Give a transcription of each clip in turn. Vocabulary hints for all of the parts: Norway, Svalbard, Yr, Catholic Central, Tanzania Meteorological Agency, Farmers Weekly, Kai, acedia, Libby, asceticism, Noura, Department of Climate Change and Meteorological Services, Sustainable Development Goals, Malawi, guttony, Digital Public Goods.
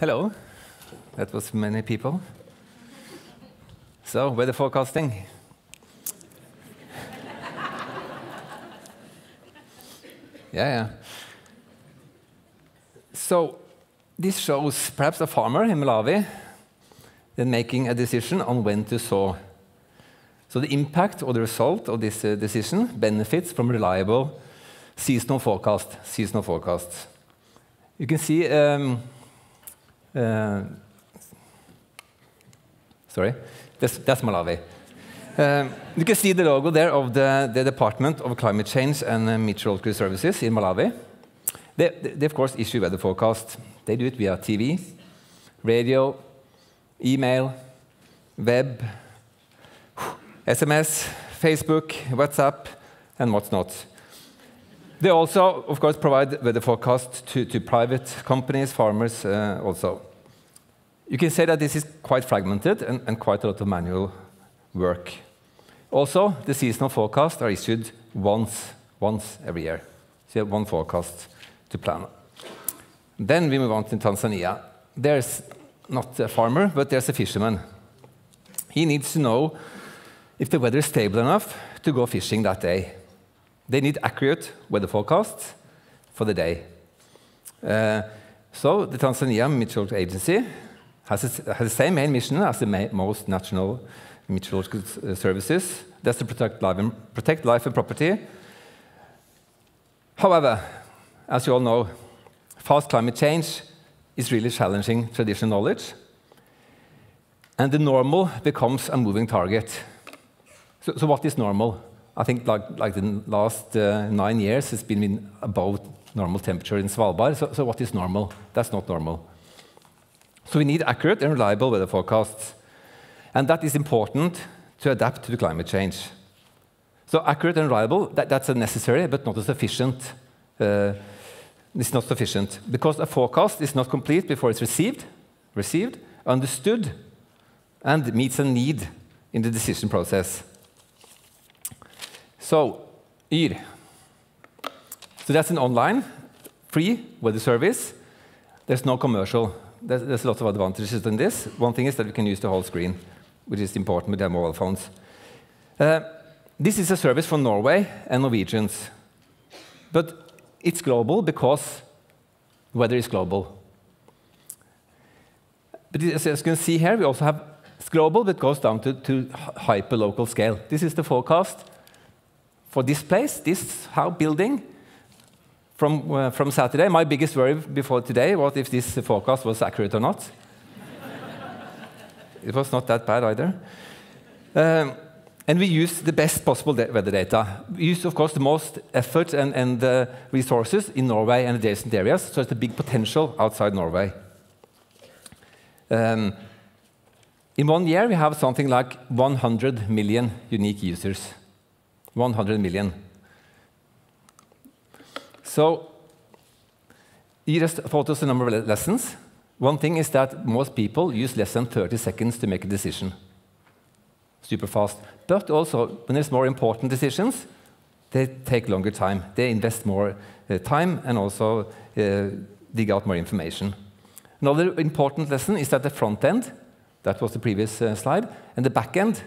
Hello. That was many people. So, weather forecasting. Yeah. So, this shows perhaps a farmer in Malawi then making a decision on when to sow. So the impact or the result of this decision benefits from reliable seasonal forecasts. You can see, sorry, that's Malawi. You can see the logo there of the Department of Climate Change and Meteorological Services in Malawi. They of course issue weather forecasts. They do it via TV, radio, email, web, SMS, Facebook, WhatsApp, and what's not. They also, of course, provide weather forecasts to private companies, farmers also. You can say that this is quite fragmented and quite a lot of manual work. Also, the seasonal forecasts are issued once every year. So you have one forecast to plan. Then we move on to Tanzania. There's not a farmer, but there's a fisherman. He needs to know if the weather is stable enough to go fishing that day. They need accurate weather forecasts for the day. So the Tanzania Meteorological Agency has the same main mission as the most national meteorological services. That's to protect life and property. However, as you all know, fast climate change is really challenging traditional knowledge. And the normal becomes a moving target. So what is normal? I think like the last 9 years, it's been above normal temperature in Svalbard. So what is normal? That's not normal. So we need accurate and reliable weather forecasts. And that is important to adapt to the climate change. So accurate and reliable, that's a necessary, but not a sufficient. It's not sufficient, because a forecast is not complete before it's received, understood, and meets a need in the decision process. So, Yr. So that's an online, free weather service. There's no commercial. There's a lot of advantages in this. One thing is that we can use the whole screen, which is important with our mobile phones. This is a service for Norway and Norwegians. But it's global because weather is global. But as you can see here, we also have it's global, but goes down to hyper-local scale. This is the forecast for this place, this house building, from Saturday. My biggest worry before today was if this forecast was accurate or not. It was not that bad either. And we use the best possible weather data. We use, of course, the most effort and resources in Norway and adjacent areas, so it's a big potential outside Norway. In 1 year, we have something like 100 million unique users. 100 million. So, Yr has taught us a number of lessons. One thing is that most people use less than 30 seconds to make a decision. Super fast. But also, when there's more important decisions, they take longer time. They invest more time and also dig out more information. Another important lesson is that the front end, that was the previous slide. And the back end,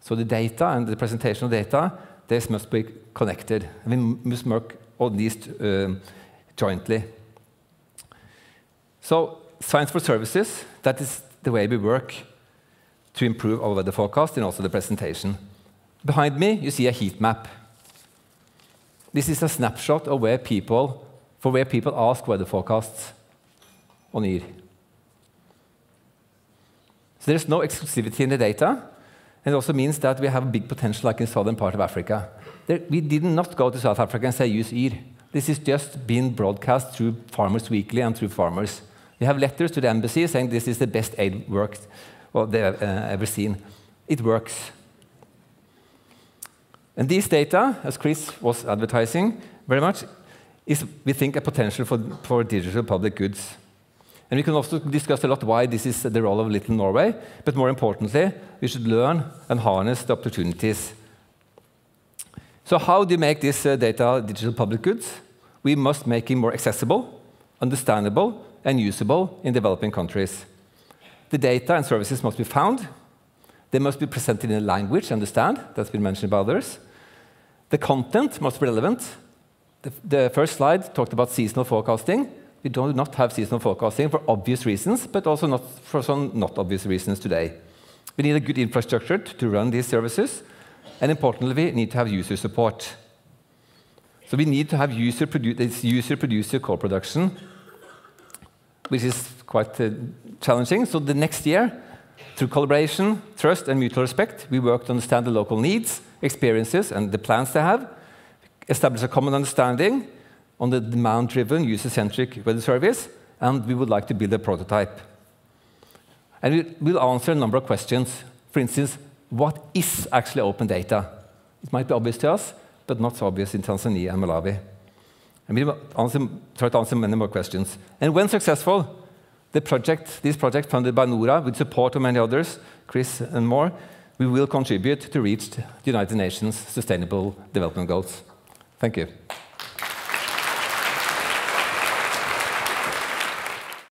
so the data and the presentation of data, this must be connected. We must work on these jointly. So science for services, that is the way we work to improve our weather forecast and also the presentation. Behind me, you see a heat map. This is a snapshot of where people ask weather forecasts on Yr. So there's no exclusivity in the data, and it also means that we have a big potential like in the southern part of Africa. We did not go to South Africa and say, use Yr. This is just being broadcast through Farmers Weekly and through farmers. We have letters to the embassy saying this is the best aid work they have ever seen. It works. And these data, as Chris was advertising very much, is, we think, a potential for digital public goods. And we can also discuss a lot why this is the role of Little Norway, but more importantly, we should learn and harness the opportunities. So how do you make this data digital public goods? We must make it more accessible, understandable, and usable in developing countries. The data and services must be found. They must be presented in a language, understand, that's been mentioned by others. The content must be relevant. The first slide talked about seasonal forecasting. We do not have seasonal forecasting for obvious reasons, but also not for some not obvious reasons today. We need a good infrastructure to run these services, and importantly, we need to have user support. So we need to have user-producer co-production, which is quite challenging. So the next year, through collaboration, trust, and mutual respect, we work to understand the local needs, experiences, and the plans they have, establish a common understanding on the demand-driven, user-centric weather service, and we would like to build a prototype. And we'll answer a number of questions. For instance, what is actually open data? It might be obvious to us, but not so obvious in Tanzania and Malawi. And we will try to answer many more questions. And when successful, this project funded by Noura, with support of many others, Chris and more, we will contribute to reach the United Nations Sustainable Development Goals. Thank you.